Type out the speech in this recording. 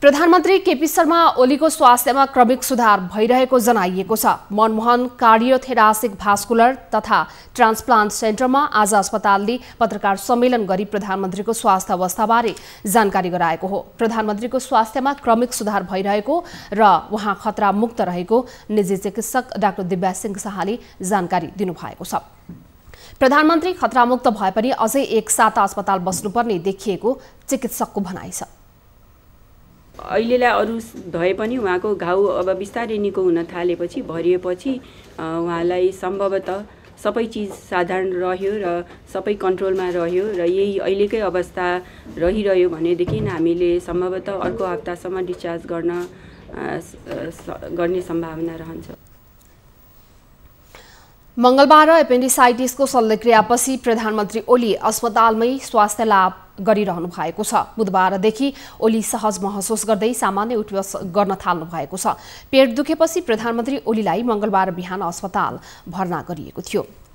प्रधानमन्त्री केपी शर्मा ओलीको स्वास्थ्यमा क्रमिक सुधार भइरहेको जनाइएको छ। मनमोहन कार्डियोथोरासिक भास्कुलर तथा ट्रान्सप्लान्ट सेन्टरमा आज अस्पतालले पत्रकार सम्मेलन गरी प्रधानमन्त्रीको स्वास्थ्य अवस्थाबारे जानकारी गराएको हो। प्रधानमन्त्रीको स्वास्थ्यमा क्रमिक सुधार भइरहेको र उहाँ खतरा मुक्त रहेको निजी चिकित्सक डाक्टर दिब्या सिंह शाहले जानकारी दिनुभएको छ। प्रधानमन्त्री खतरामुक्त भए पनि अझै एक साता अस्पताल बस्नुपर्ने देखिएको चिकित्सकको भनाइ छ। अहिलेलाई अरु भए पनि उहाँको घाउ अब बिस्तारै निको हुन थालेपछि भरिएपछि उहाँलाई सम्भवतः सबै चिज साधारण रह्यो र सबै कन्ट्रोलमा रह्यो र यही अहिलेकै अवस्था रहिरह्यो भनेदेखि हामीले सम्भवतः अर्को हप्तासम्म डिस्चार्ज गर्ने सम्भावना रहन्छ। मंगलबार एपेन्डिसाइटिसको शल्यक्रियापछि प्रधानमन्त्री ओली अस्पतालमै स्वास्थ्य लाभ गरिरहनु भएको छ। बुधबारदेखि ओली सहज महसुस गर्दै सामान्य उठबस गर्न थाल्नु भएको छ। पेट दुखेपछि प्रधानमन्त्री ओलीलाई मंगलबार बिहान अस्पताल भर्ना गरिएको थियो।